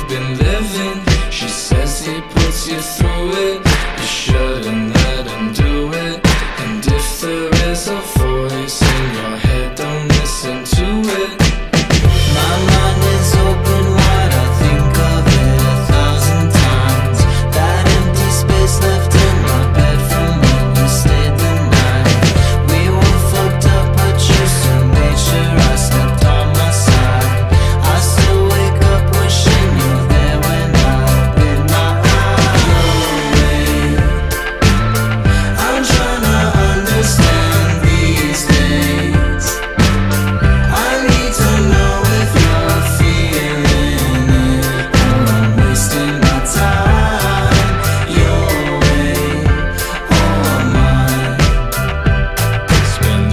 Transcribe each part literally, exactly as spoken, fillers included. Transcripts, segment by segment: you've been living. She says he puts you through it. You shouldn't let him do it. And if there is a voice in your head, don't listen to it. My mind is open wide, I think of it a thousand times. That empty space left in my bed from when we stayed the night. We were fucked up, but you still made sure I slept on my side. I still wake up wishing you were there when I open my eyes. I'm trying to understand these days. I need to know if you're feeling it, or I'm wasting my time. Your way or mine. Spend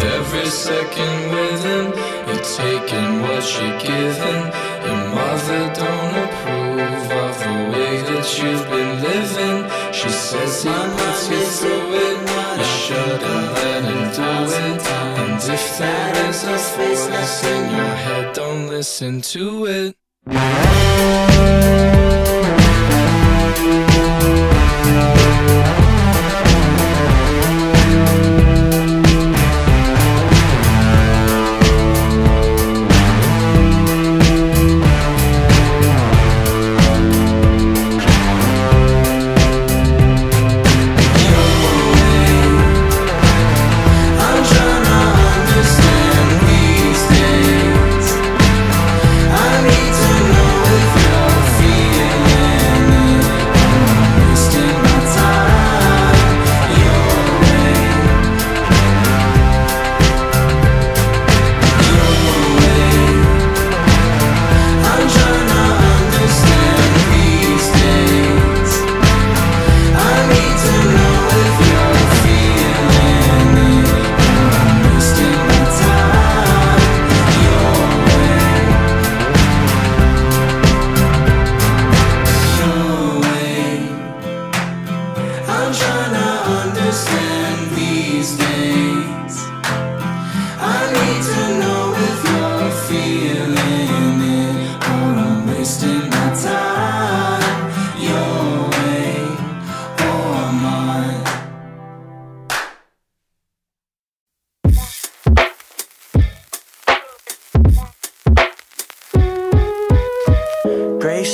every second with him. You're taking what you're giving. Your mother don't approve of the way that you've been living. She says he puts you through it. You shouldn't let him do it. And if there is a voice in your head, don't listen to it.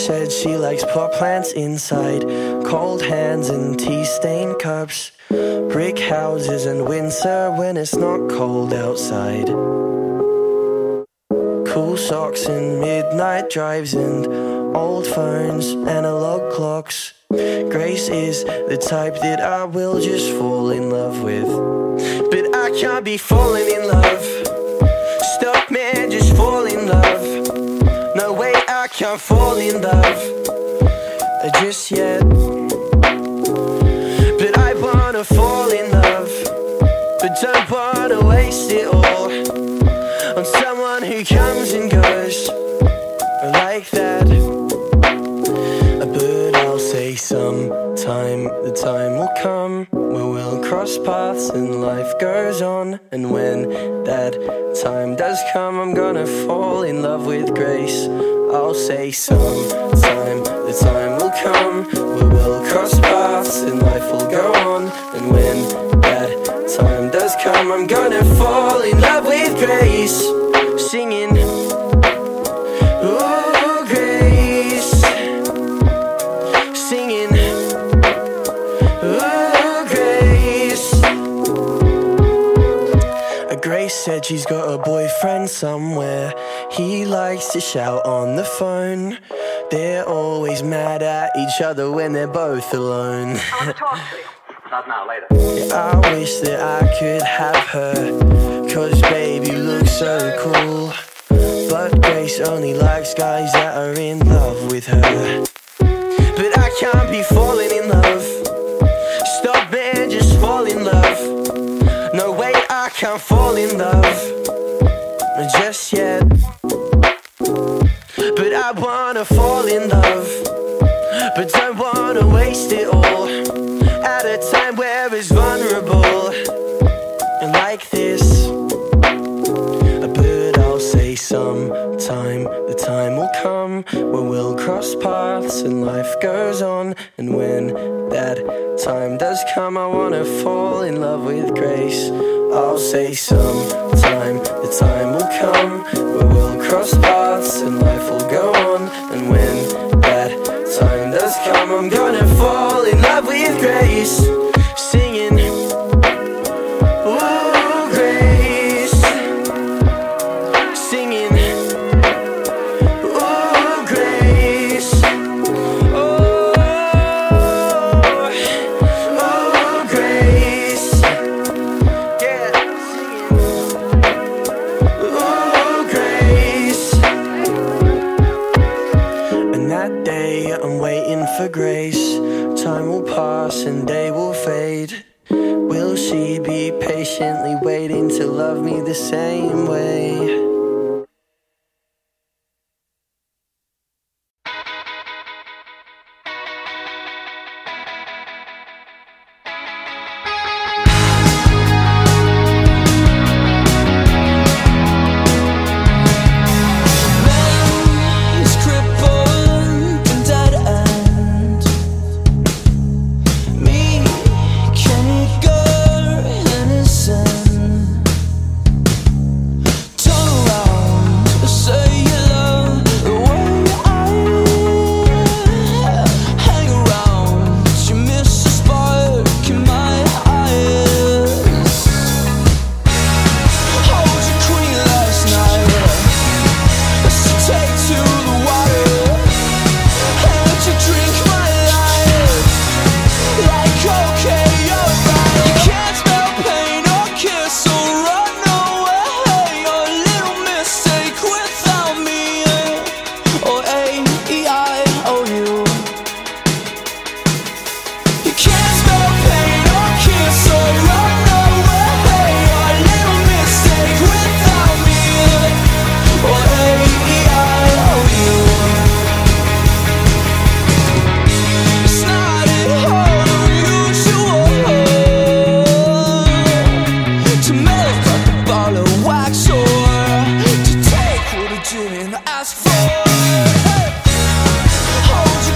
Said she likes pot plants inside, cold hands and tea-stained cups, brick houses and Windsor when it's not cold outside, cool socks and midnight drives and old phones, analog clocks. Grace is the type that I will just fall in love with, but I can't be falling in love. Stop man, just fall in love. No way I can't fall in love just yet. But I wanna fall in love, but don't wanna waste it all on someone who comes and goes like that. But I'll say sometime the time will come where we'll cross paths and life goes on. And when that time does come, I'm gonna fall in love with Grace. I'll say sometime the time will come where we'll cross paths and life will go on. And when that time does come, I'm gonna fall in love with Grace. Singing, oh Grace. Singing, oh Grace. Grace said she's got a boyfriend somewhere. He likes to shout on the phone. They're always mad at each other when they're both alone. I'll talk to you. Not now, later. I wish that I could have her, cause babe, you look so cool. But Grace only likes guys that are in love with her. But I can't be falling in love. Stop man, just fall in love. No way I can't fall in love just yet. But I wanna fall in love, but don't wanna waste it all at a time where it's vulnerable and like this. But I'll say sometime time, the time will come when we'll cross paths and life goes on. And when that time does come, I wanna fall in love with grace. I'll say sometime, the time will come when we'll cross paths and life will go on. And when that time does come, I'm gonna fall in love with grace. I'm waiting for grace. Time will pass and day will fade. Will she be patiently waiting to love me the same way? Ask for, hey. Hold you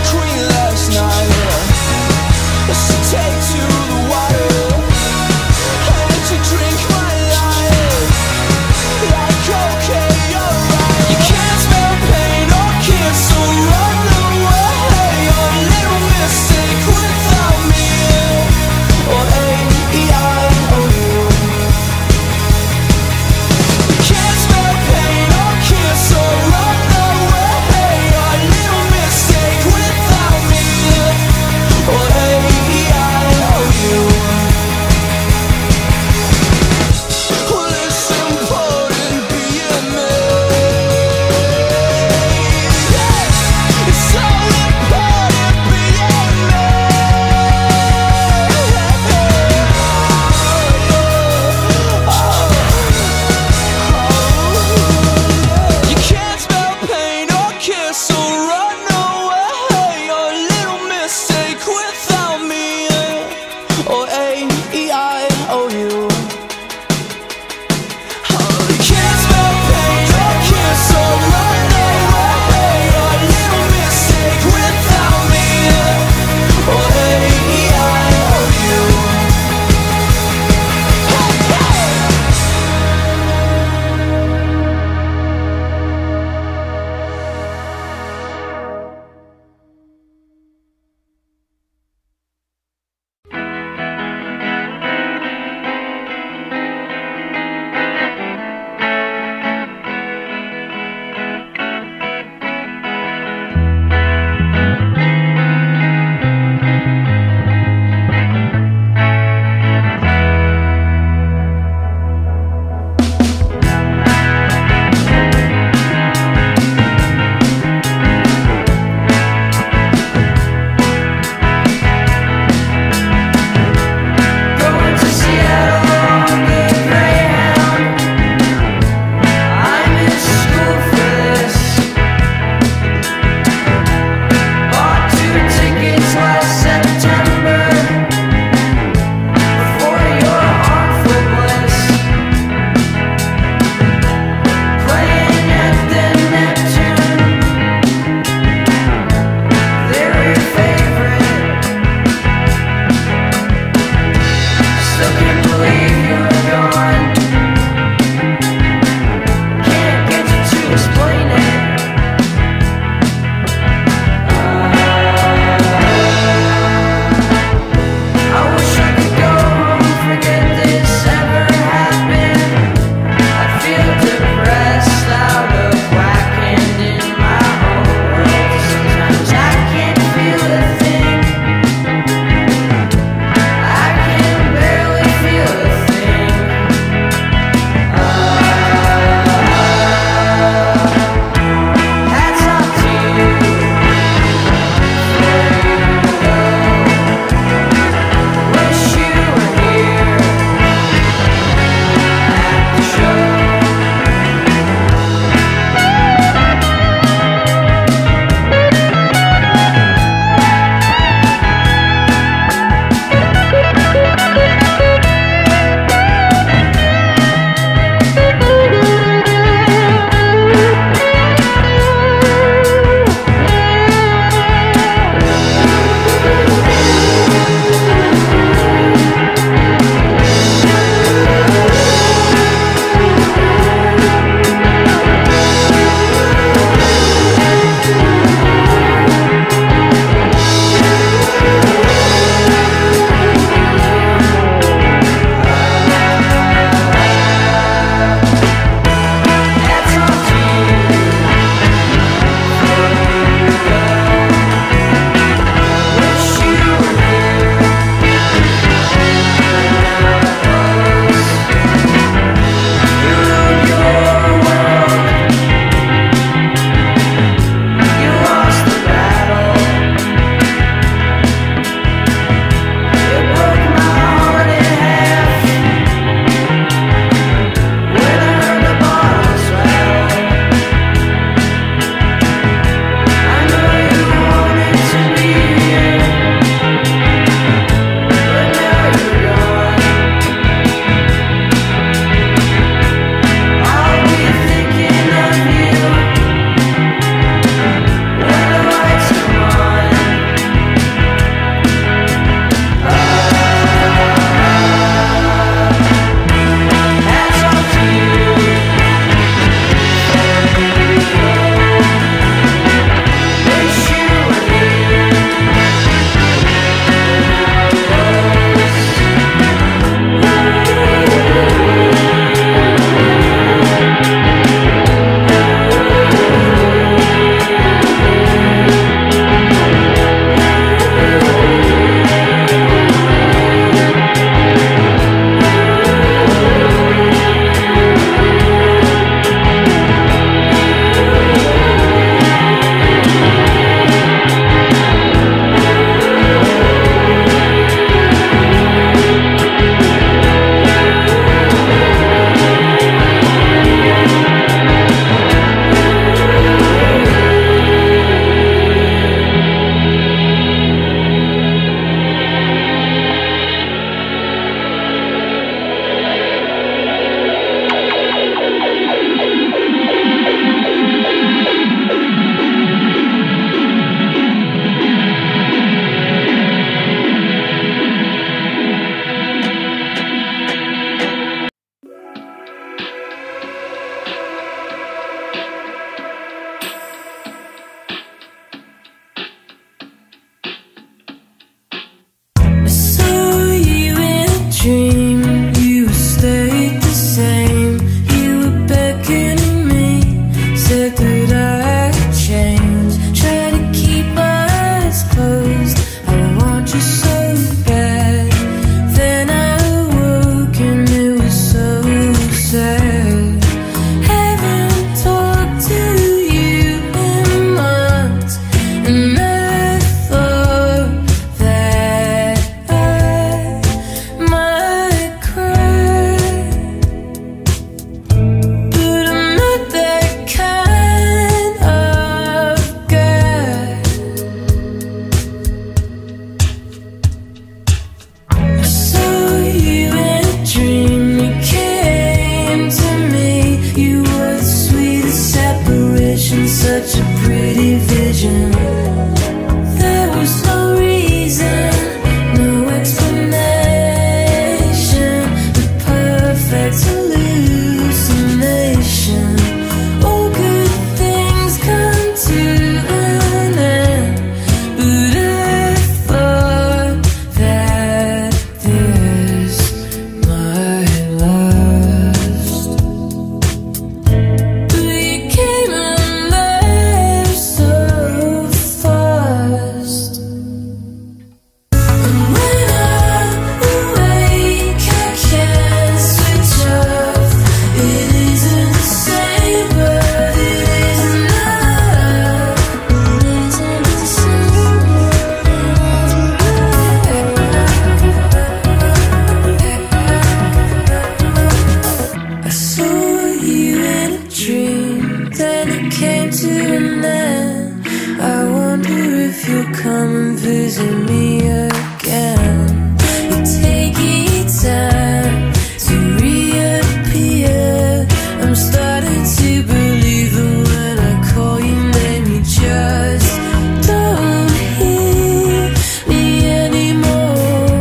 come and visit me again. You take your time to reappear. I'm starting to believe that when I call you name, you just don't hear me anymore.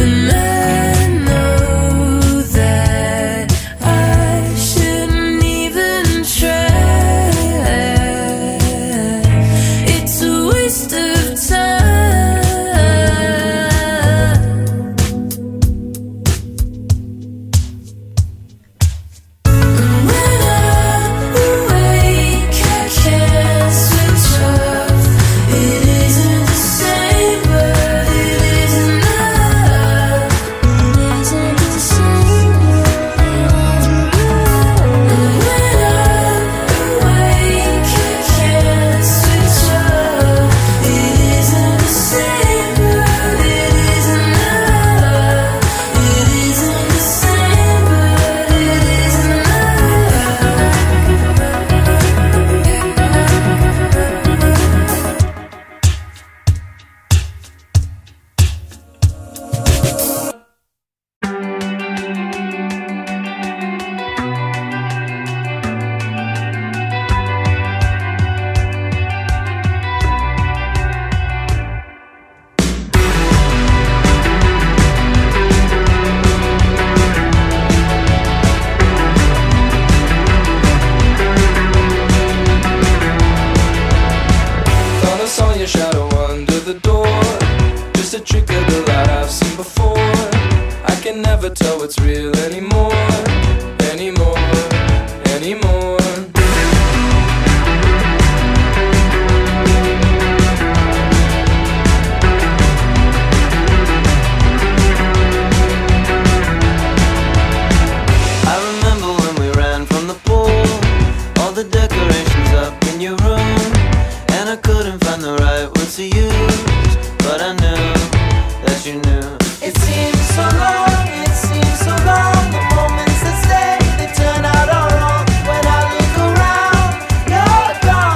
And I know that I shouldn't even try. It's a waste of shadow under the door. Just a trick of the light I've seen before. I can never tell what's real anymore. Anymore, anymore. I remember when we ran from the pool, all the decorations up in your room. I couldn't find the right words to use, but I knew that you knew. It seems so long, it seems so long. The moments that stay, they turn out all wrong. When I look around, you're gone.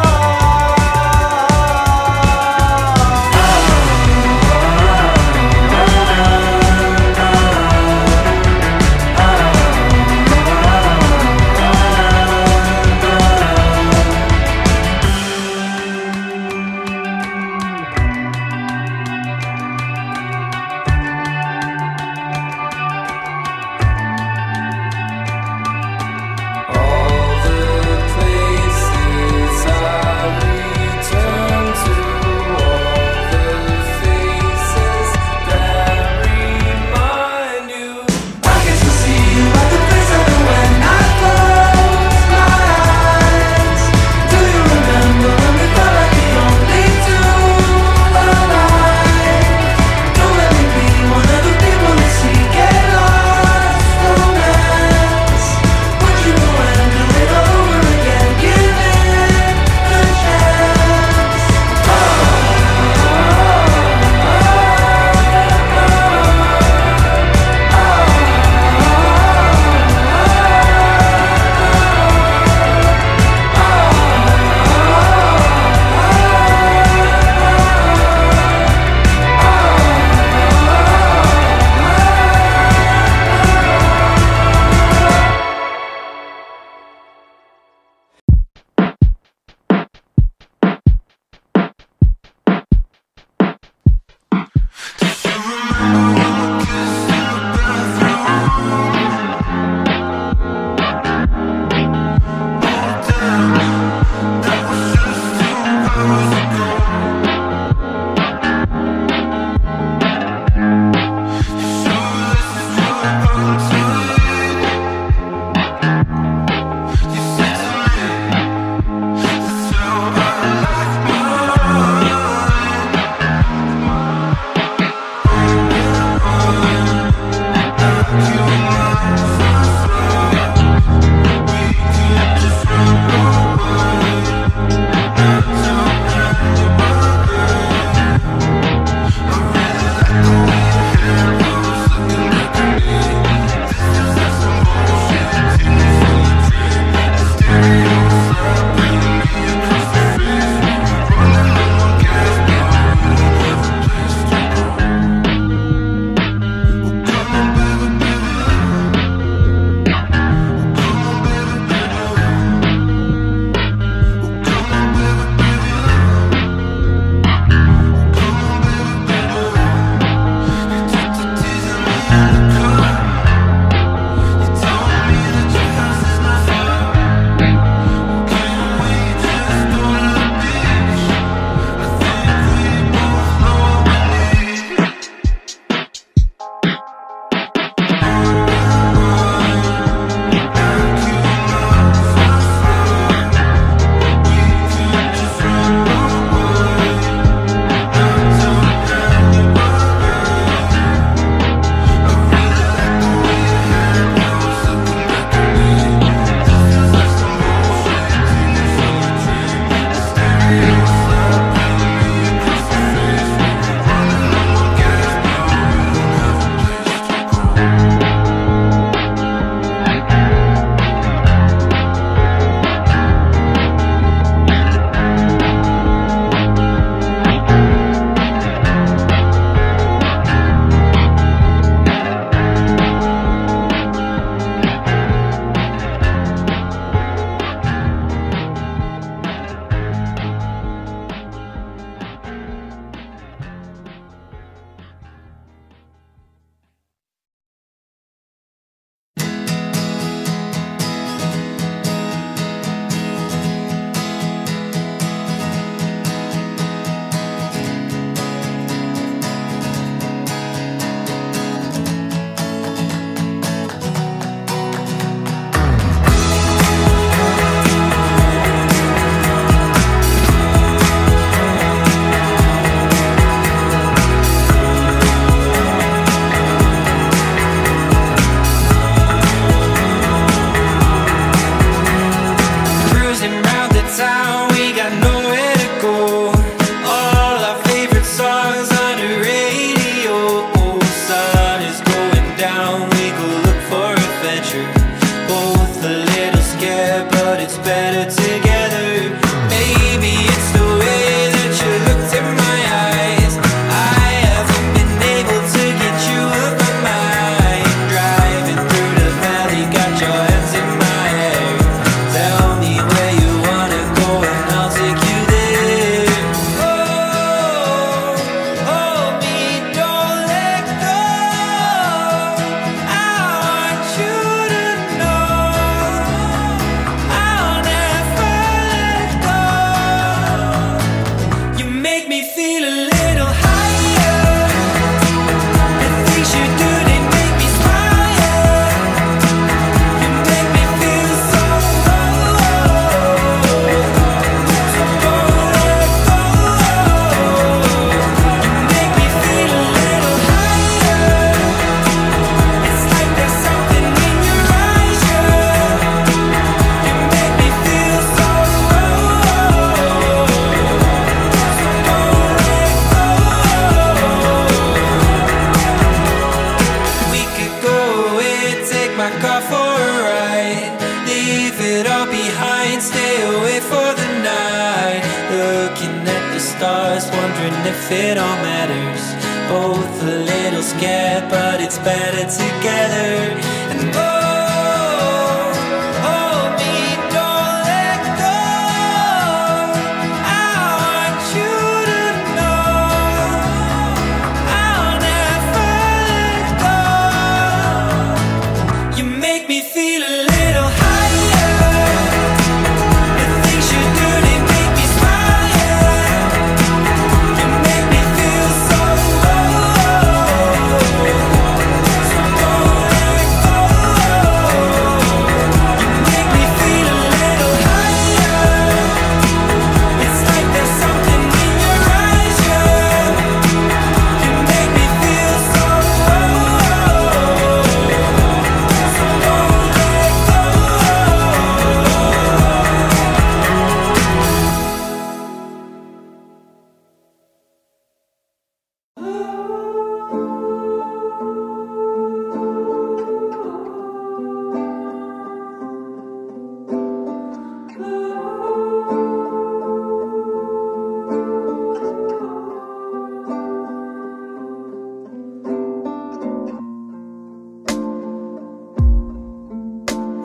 If it all matters, both a little scared, but it's better together. And oh,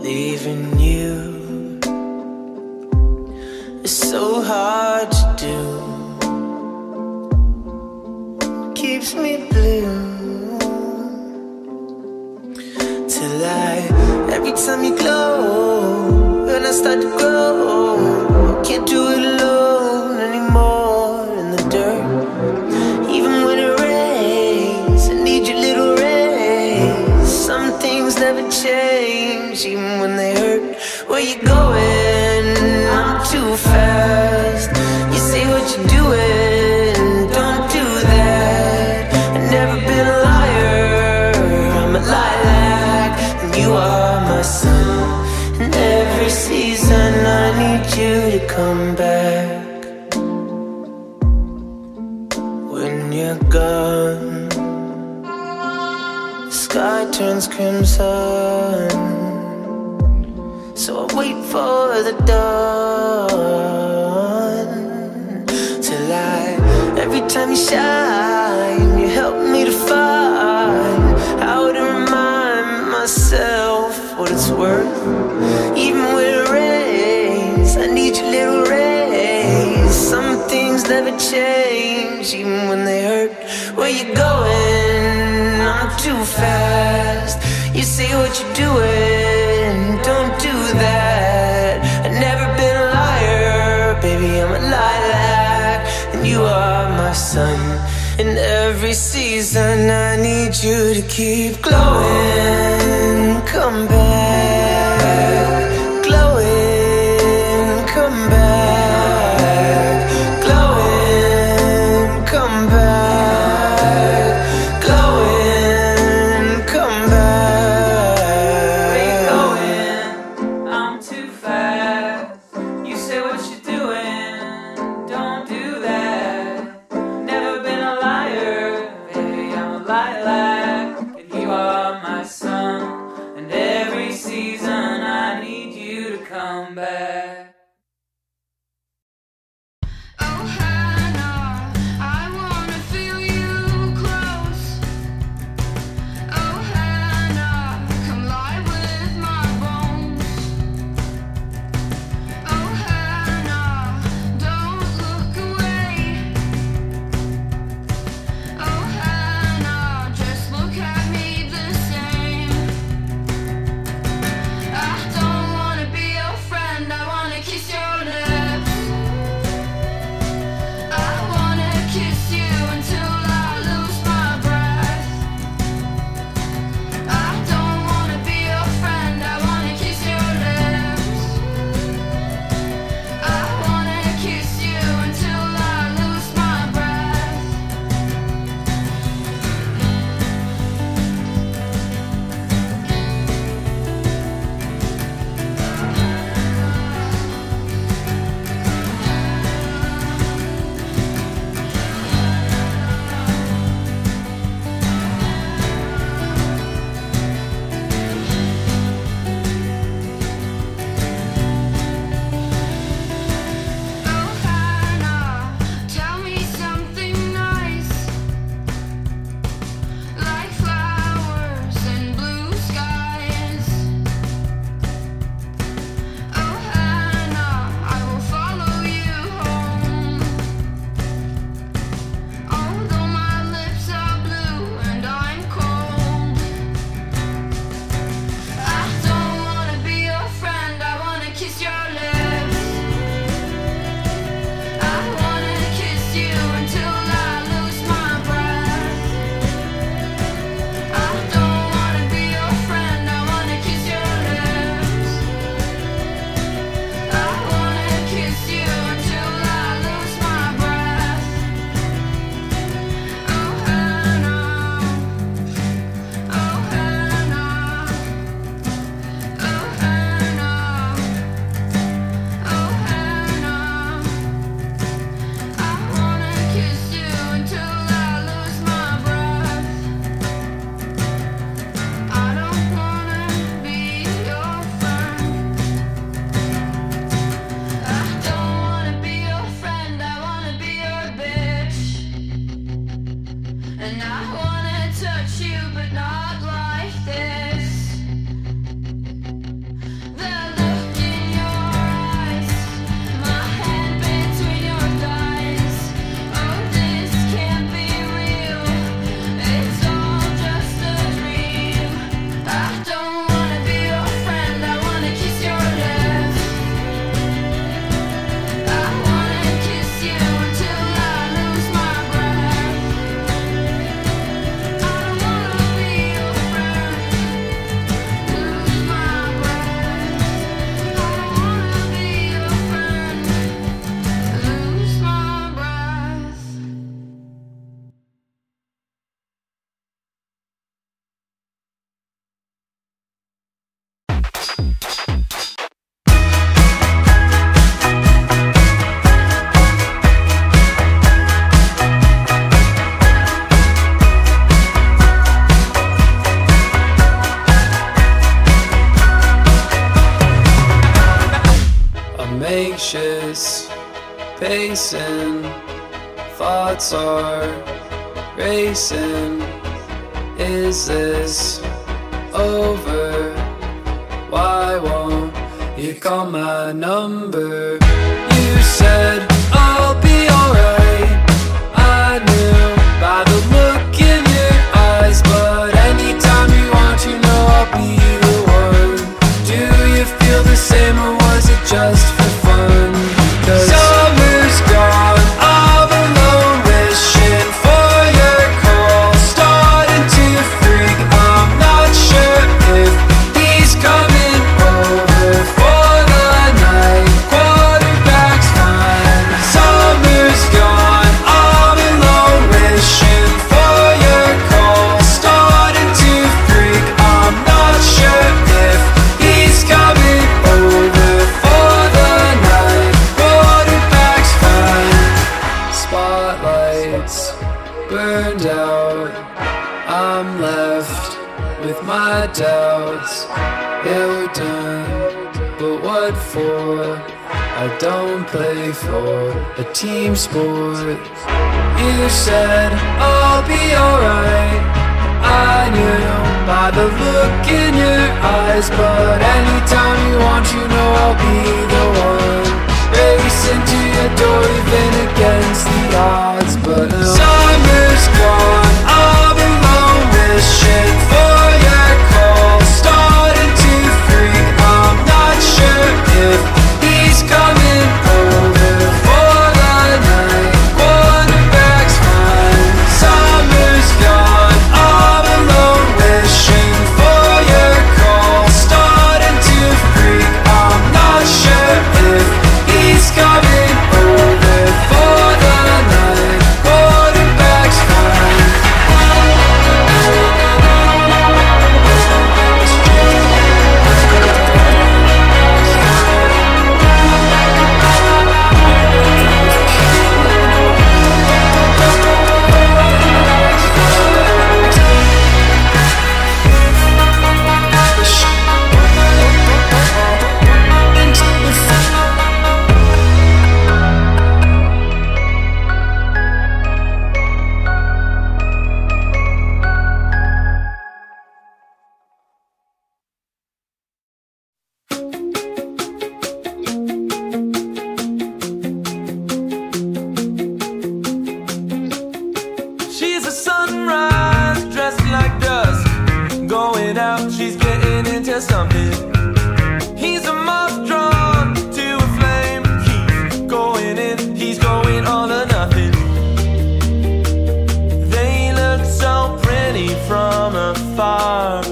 leaving you is so hard to do. Keeps me blue till I, every time you glow, when I start to grow, can't do it alone anymore. In the dirt, even when it rains, I need your little rays. Some things never change, even when they hurt. Where you going? I'm too fast. You say what you're doing, don't do that. I've never been a liar, I'm a lilac, and you are my sun. And every season I need you to come back. When you're gone, the sky turns crimson, so I wait for the dawn. Till I, every time you shine, you help me to find how to remind myself what it's worth. Even when it rains, I need your little rays. Some things never change, even when they hurt. Where you going? I'm too fast. You see what you're doing, don't do that. I've never been a liar, baby, I'm a lilac, and you are my sun. In every season I need you to keep glowing, come back. Glowing, come back. Glowing, come back. Glowing, just And I wanna touch you, but not like this. The look in your eyes, my hand between your thighs. Oh, this can't be real, it's all just a dream. I don't wanna be your friend, I wanna kiss your lips. I wanna kiss you until I lose my breath. Lose my breath. I wanna be your friend. Lose my breath. I'm anxious, pacing, thoughts are racing. Is this over? Why won't you call my number? You said I'll be alright. I knew by the look in your eyes, but anytime you want, you know I'll be the one. Do you feel the same, or was it just for fun? 'Cause summer's gone, all alone, wishing for your call. Starting to freak, I'm not sure if he's coming over for the night. Quarterback's fine. Summer's gone, all alone, wishing for your call. Starting to freak, I'm not sure if he's coming over for the night. Quarterback's fine. Spotlights burned out, I'm left with my doubts. Yeah, we're done, but what for? I don't play for a team sport. You said I'll be alright. I knew by the look in your eyes, but anytime you want, you know I'll be the one. Racing to your door, even against the odds, but no. Summer's gone, all alone, wishing for your call. Starting to freak, I'm not sure if he's coming over for the night. Quarterback's fine. Summer's gone, all alone, wishing for your call. Starting to freak, I'm not sure if he's coming over for the night. Quarterback's fine. She's a sunrise, dressed like dust. Going out, she's getting into something. He's a moth drawn to a flame. He's going in, he's going all or nothing. They look so pretty from afar,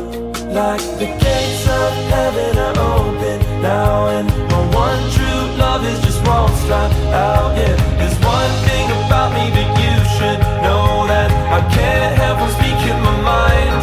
like the gates of heaven are open now, and my one true love is just won't stop out here. There's one thing about me that you should know, that I can't help but speak in my mind.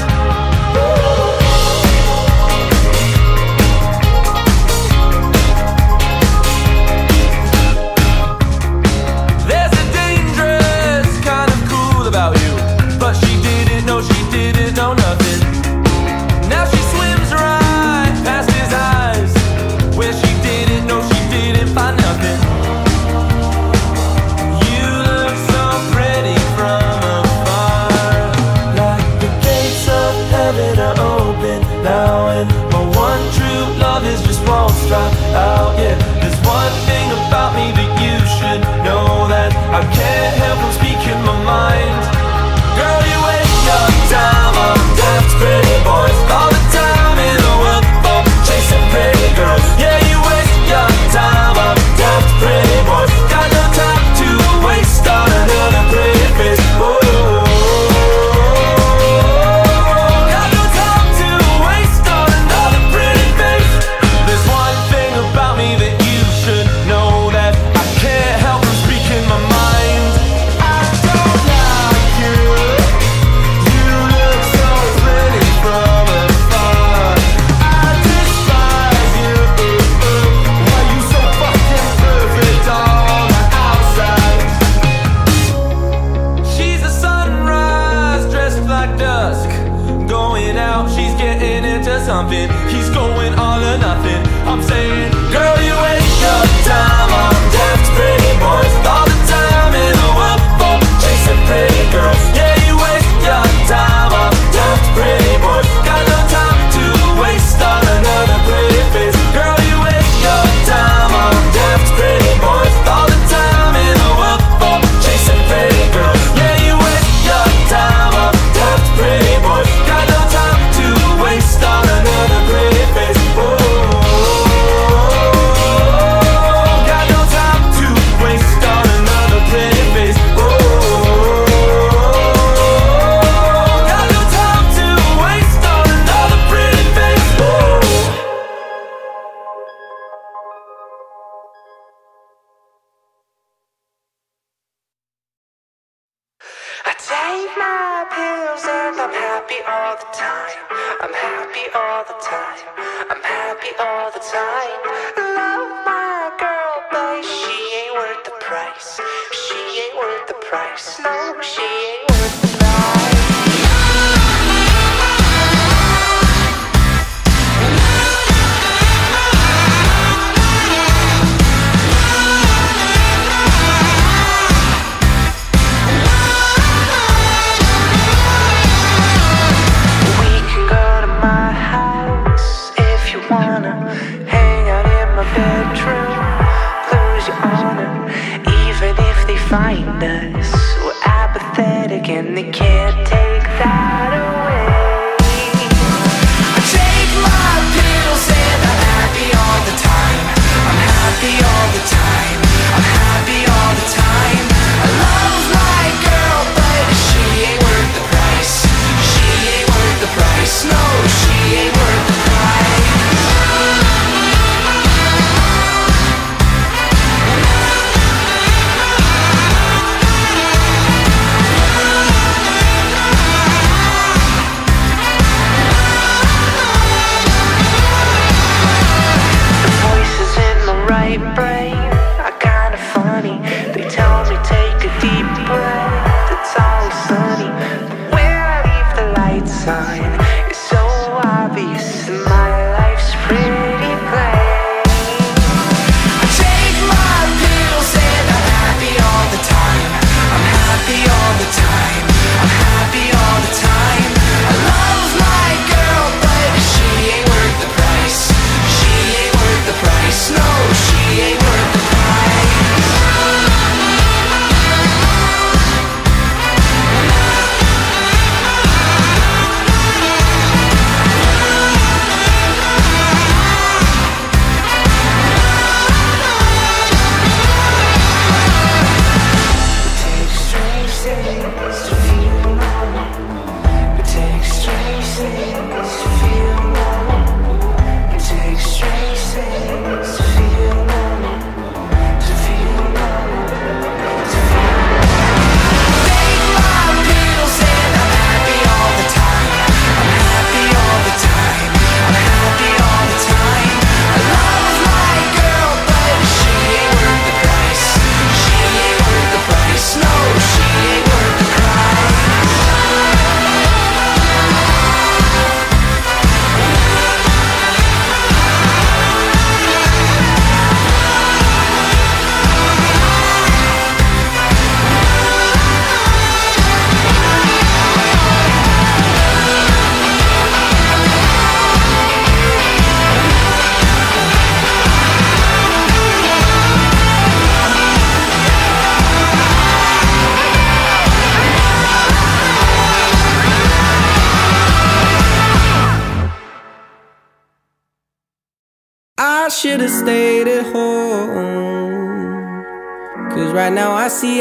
something. He's going all or nothing. I'm saying, girl, you ain't your dime on daft pretty boys with all the time in the world for chasing pretty girls. Yeah, you waste your time on daft pretty boys. Got no time to waste on another pretty face. Girl, you waste your time on daft pretty boys with all the time in the world for chasing pretty girls. Yeah, you waste your time on daft pretty boys. Got no time to waste on another pretty face.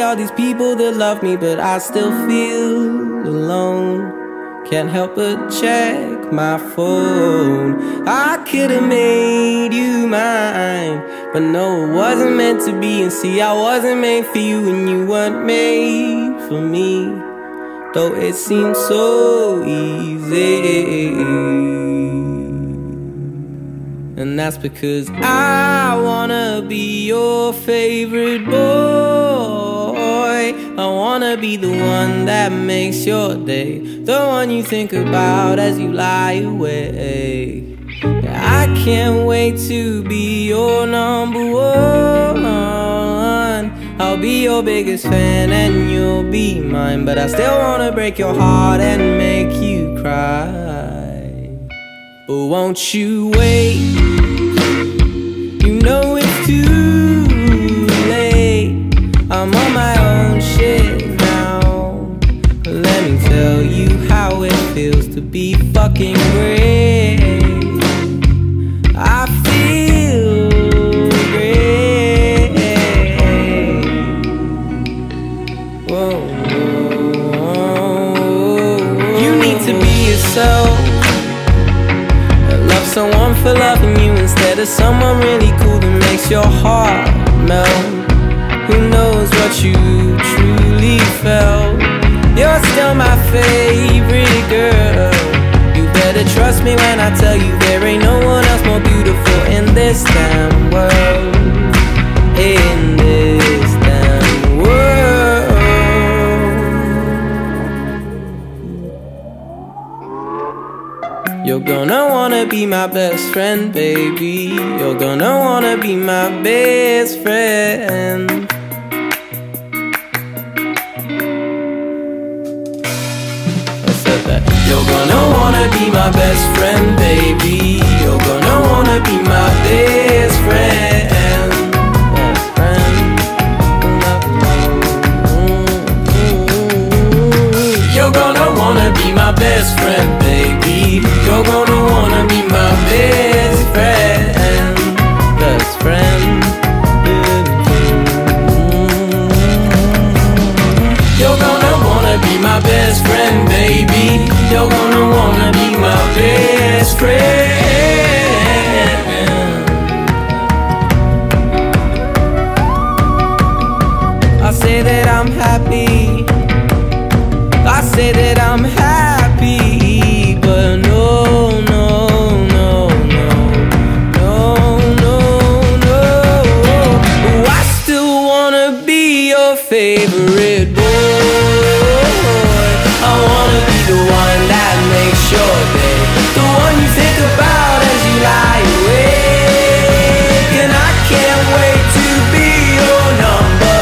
All these people that love me, but I still feel alone. Can't help but check my phone. I could've made you mine, but no, it wasn't meant to be. And see, I wasn't made for you, and you weren't made for me, though it seemed so easy. And that's because I wanna be your favorite boy. I wanna be the one that makes your day, the one you think about as you lie awake. I can't wait to be your number one. I'll be your biggest fan and you'll be mine, but I still wanna break your heart and make you cry. But won't you wait? You know it's too late. I'm on my own shit now. Let me tell you how it feels to be fucking great. I feel great. Whoa, whoa, whoa. You need to be yourself. Love someone for loving you instead of someone really cool that makes your heart melt. Who knows what you truly felt? You're still my favorite girl. Trust me when I tell you there ain't no one else more beautiful in this damn world. In this damn world. You're gonna wanna be my best friend, baby. You're gonna wanna be my best friend. You're gonna wanna be my best friend, baby. You're gonna wanna be my best friend. Best friend. You're gonna wanna be my best friend, baby. You're gonna wanna be my best friend. Best friend. You're gonna wanna be my best friend, baby. You're gonna wanna be my best friend. I say that I'm happy, I say that I'm happy, but no, no, no, no, no, no, no. Oh, I still wanna be your favorite boy. I wanna be the one that makes your day, the one you think about as you lie awake. And I can't wait to be your number,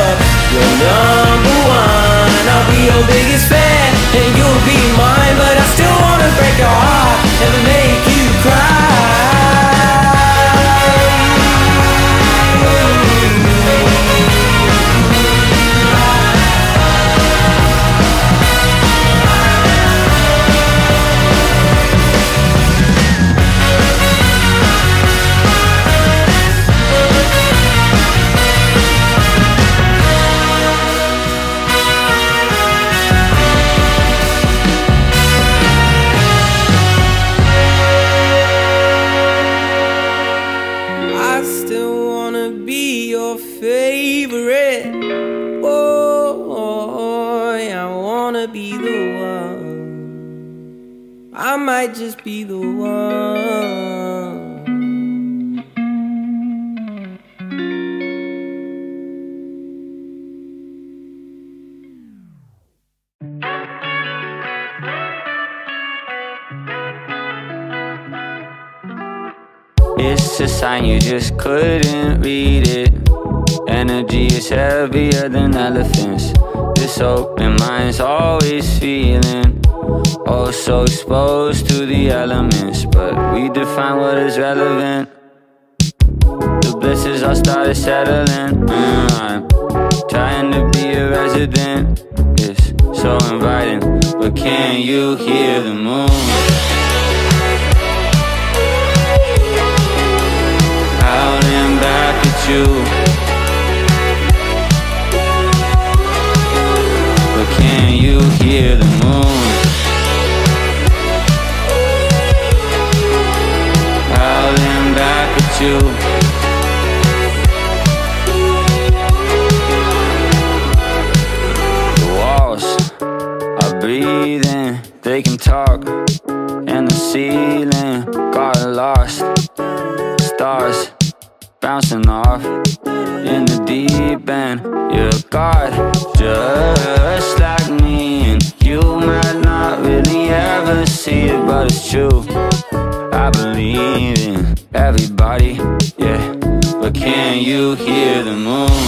your number one. I'll be your biggest fan and you'll be mine, but I still wanna break your heart and make you cry. Just be the one. It's a sign you just couldn't read it. Energy is heavier than elephants. This open mind's always feeling oh so exposed to the elements, but we define what is relevant. The blisses all started settling, and I'm trying to be a resident. It's so inviting, but can you hear the moon? Howling back at you, but can you hear the moon? You. The walls are breathing, they can talk, and the ceiling got lost. Stars bouncing off in the deep end. You're God, just like me, and you might not really ever see it, but it's true. I believe in everybody, yeah, but can you hear the moon?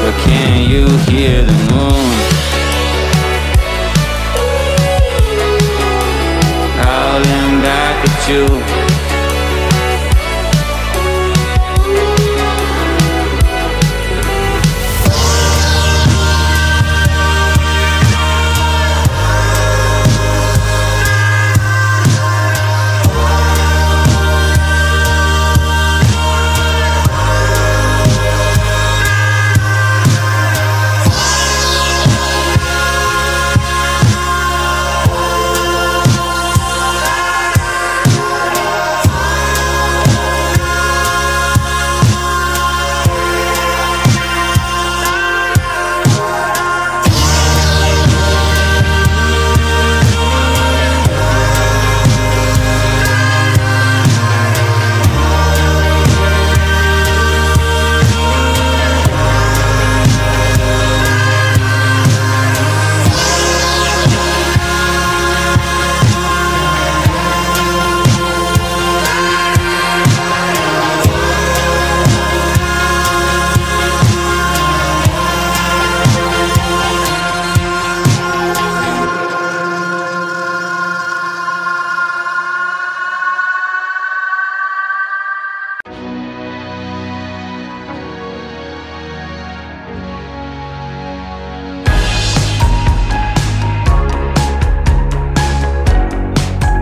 But can you hear the moon howling back at you?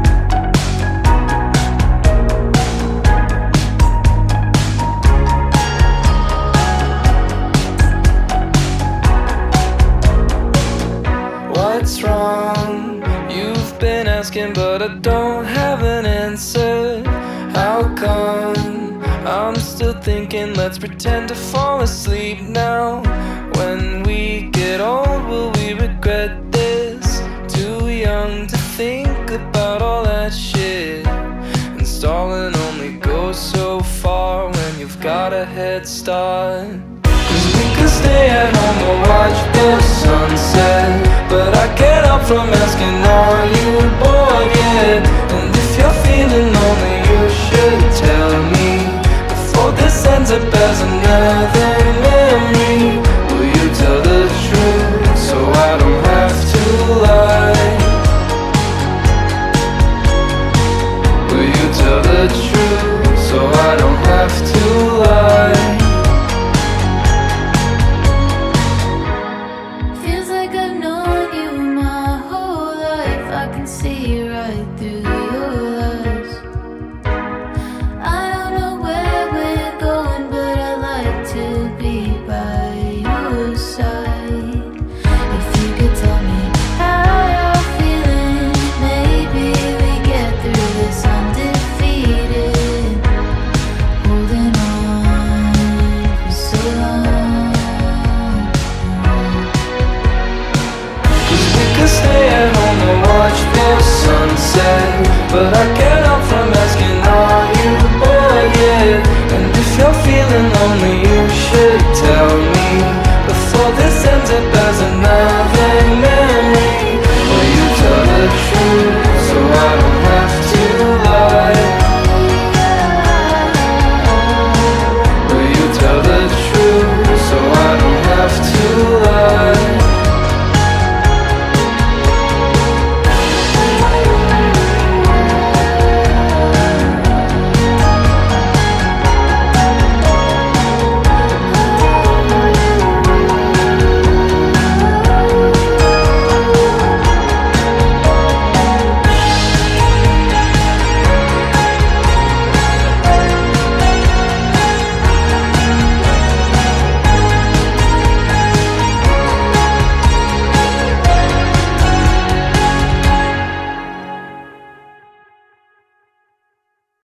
But I don't have an answer. How come I'm still thinking? Let's pretend to fall asleep now. When we get old, will we regret this? Too young to think about all that shit. And stalling only goes so far when you've got a head start. Cause we can stay at home or watch the sunset, but I get up from asking are you bored? And if you're feeling lonely, you should tell me before this ends up as another memory. Will you tell the truth so I don't have to lie? Will you tell the truth so I don't have to lie? Feels like I've known you my whole life. I can see you right through your lies. I don't know where we're going, but I'd like to be by your side. If you could tell me how you're feeling, maybe we get through this undefeated. Holding on for so long. Cause we can stay at home and watch the sunset, but I